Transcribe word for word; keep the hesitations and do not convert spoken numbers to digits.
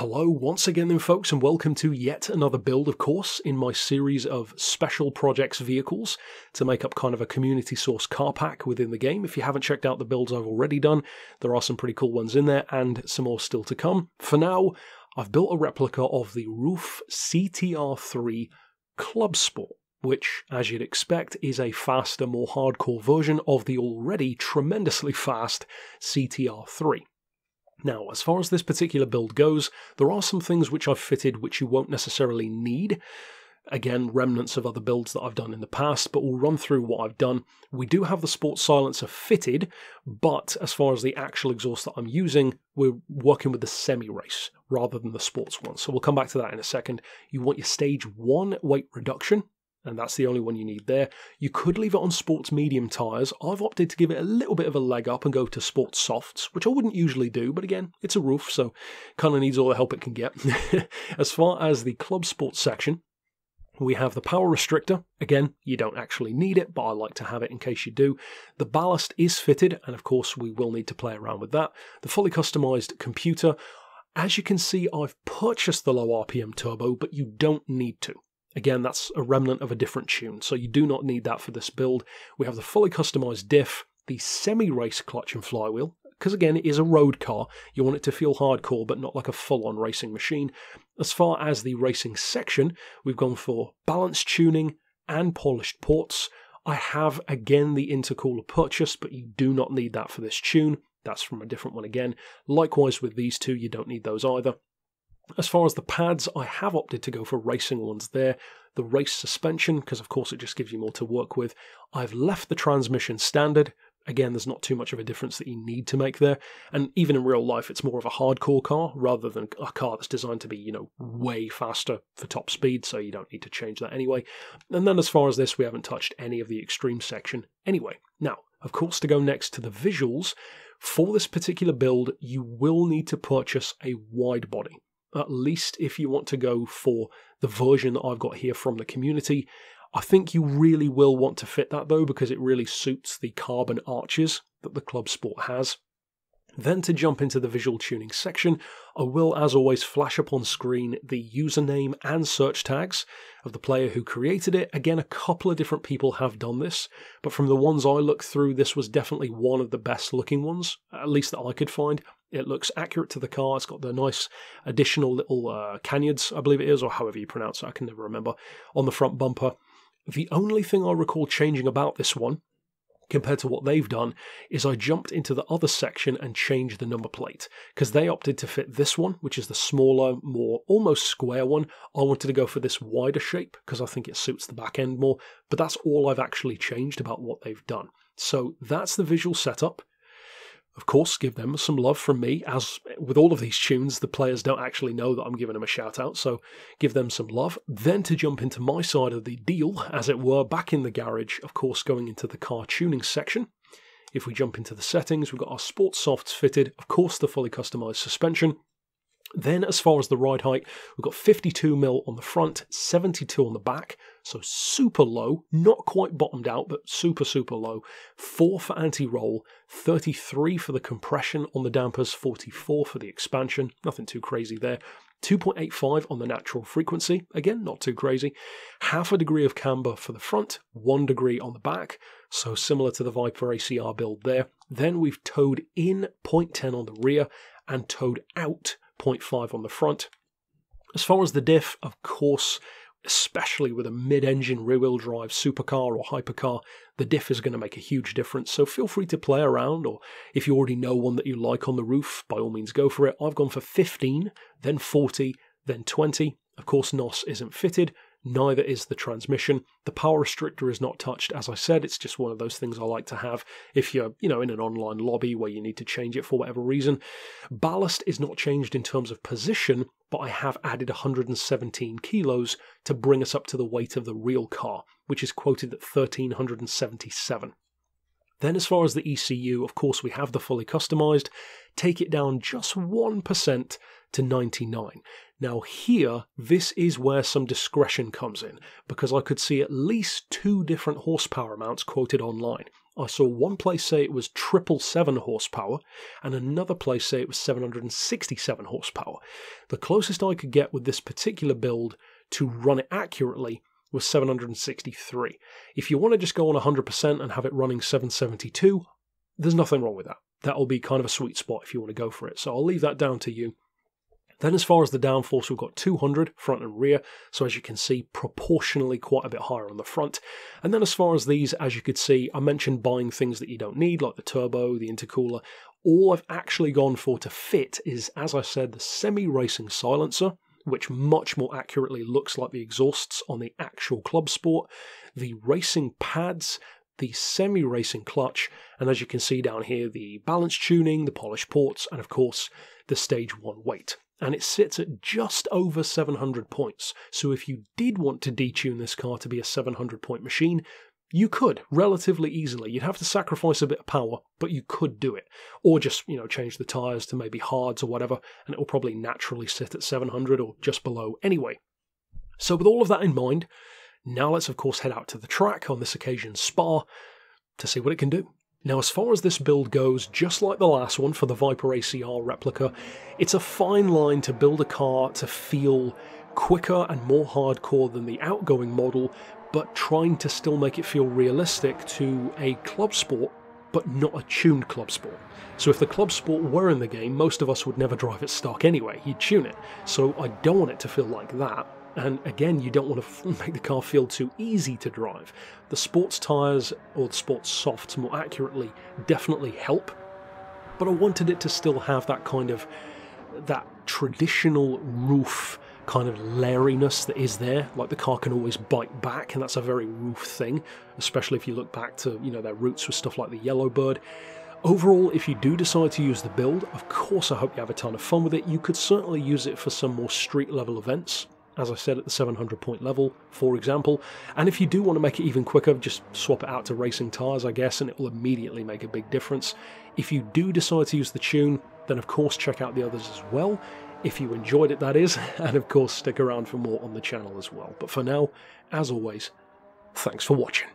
Hello once again then, folks, and welcome to yet another build, of course, in my series of special projects vehicles to make up kind of a community source car pack within the game. If you haven't checked out the builds I've already done, there are some pretty cool ones in there and some more still to come. For now, I've built a replica of the R U F C T R three Club Sport, which, as you'd expect, is a faster, more hardcore version of the already tremendously fast C T R three. Now, as far as this particular build goes, there are some things which I've fitted which you won't necessarily need. Again, remnants of other builds that I've done in the past, but we'll run through what I've done. We do have the sports silencer fitted, but as far as the actual exhaust that I'm using, we're working with the semi-race rather than the sports one. So we'll come back to that in a second. You want your stage one weight reduction, and that's the only one you need there. You could leave it on sports medium tyres. I've opted to give it a little bit of a leg up and go to sports softs, which I wouldn't usually do, but again, it's a roof, so kind of needs all the help it can get. As far as the club sports section, we have the power restrictor. Again, you don't actually need it, but I like to have it in case you do. The ballast is fitted, and of course, we will need to play around with that. The fully customised computer. As you can see, I've purchased the low R P M turbo, but you don't need to. Again, that's a remnant of a different tune, so you do not need that for this build. We have the fully customized diff, the semi-race clutch and flywheel, because again, it is a road car. You want it to feel hardcore, but not like a full-on racing machine. As far as the racing section, we've gone for balanced tuning and polished ports. I have, again, the intercooler purchased, but you do not need that for this tune. That's from a different one again. Likewise with these two, you don't need those either. As far as the pads, I have opted to go for racing ones there. The race suspension, because of course it just gives you more to work with. I've left the transmission standard. Again, there's not too much of a difference that you need to make there. And even in real life, it's more of a hardcore car rather than a car that's designed to be, you know, way faster for top speed, so you don't need to change that anyway. And then as far as this, we haven't touched any of the extreme section anyway. Now, of course, to go next to the visuals, for this particular build, you will need to purchase a wide body. At least if you want to go for the version that I've got here from the community. I think you really will want to fit that though, because it really suits the carbon arches that the Club Sport has. Then to jump into the visual tuning section, I will, as always, flash up on screen the username and search tags of the player who created it. Again, a couple of different people have done this, but from the ones I looked through, this was definitely one of the best looking ones, at least that I could find. It looks accurate to the car. It's got the nice additional little uh, canyons, I believe it is, or however you pronounce it, I can never remember, on the front bumper. The only thing I recall changing about this one, compared to what they've done, is I jumped into the other section and changed the number plate, because they opted to fit this one, which is the smaller, more almost square one. I wanted to go for this wider shape because I think it suits the back end more, but that's all I've actually changed about what they've done. So that's the visual setup. Of course, give them some love from me. As with all of these tunes, the players don't actually know that I'm giving them a shout out, so give them some love. Then to jump into my side of the deal, as it were, back in the garage, of course, going into the car tuning section. If we jump into the settings, we've got our sports softs fitted, of course, the fully customized suspension. Then as far as the ride height, we've got fifty-two mil on the front, seventy-two on the back, so super low, not quite bottomed out, but super, super low. four for anti-roll, thirty-three for the compression on the dampers, forty-four for the expansion, nothing too crazy there. two point eight five on the natural frequency, again, not too crazy. Half a degree of camber for the front, one degree on the back, so similar to the Viper A C R build there. Then we've towed in point ten on the rear and towed out point five on the front. As far as the diff, of course, especially with a mid-engine rear-wheel drive supercar or hypercar, the diff is going to make a huge difference, so feel free to play around, or if you already know one that you like on the roof, by all means go for it. I've gone for fifteen, then forty, then twenty. Of course, N O S isn't fitted, neither is the transmission. The power restrictor is not touched. As I said, it's just one of those things I like to have if you're, you know, in an online lobby where you need to change it for whatever reason. Ballast is not changed in terms of position, but I have added one hundred seventeen kilos to bring us up to the weight of the real car, which is quoted at one thousand three hundred seventy-seven. Then as far as the E C U, of course, we have the fully customized. Take it down just one percent to ninety-nine. Now here, this is where some discretion comes in, because I could see at least two different horsepower amounts quoted online. I saw one place say it was triple seven horsepower, and another place say it was seven hundred sixty-seven horsepower. The closest I could get with this particular build to run it accurately was seven hundred sixty-three. If you want to just go on one hundred percent and have it running seven seventy-two, there's nothing wrong with that. That'll be kind of a sweet spot if you want to go for it. So I'll leave that down to you. Then as far as the downforce, we've got two hundred front and rear, so as you can see, proportionally quite a bit higher on the front. And then as far as these, as you could see, I mentioned buying things that you don't need, like the turbo, the intercooler. All I've actually gone for to fit is, as I said, the semi-racing silencer, which much more accurately looks like the exhausts on the actual Club Sport, the racing pads, the semi-racing clutch, and as you can see down here, the balance tuning, the polished ports, and of course, the stage one weight. And it sits at just over seven hundred points, so if you did want to detune this car to be a seven hundred point machine, you could, relatively easily. You'd have to sacrifice a bit of power, but you could do it. Or just, you know, change the tyres to maybe hards or whatever, and it'll probably naturally sit at seven hundred or just below anyway. So with all of that in mind, now let's of course head out to the track, on this occasion Spa, to see what it can do. Now as far as this build goes, just like the last one for the Viper A C R replica, it's a fine line to build a car to feel quicker and more hardcore than the outgoing model, but trying to still make it feel realistic to a Club Sport, but not a tuned Club Sport. So if the Club Sport were in the game, most of us would never drive it stock anyway, you'd tune it. So I don't want it to feel like that, and again, you don't want to make the car feel too easy to drive. The sports tyres, or the sports softs more accurately, definitely help, but I wanted it to still have that kind of, that traditional roof kind of lairiness that is there, like the car can always bite back, and that's a very roof thing, especially if you look back to, you know, their roots with stuff like the Yellowbird. Overall, if you do decide to use the build, of course I hope you have a ton of fun with it. You could certainly use it for some more street level events, as I said, at the seven hundred point level, for example, and if you do want to make it even quicker, just swap it out to racing tyres, I guess, and it will immediately make a big difference. If you do decide to use the tune, then of course check out the others as well, if you enjoyed it, that is, and of course stick around for more on the channel as well. But for now, as always, thanks for watching.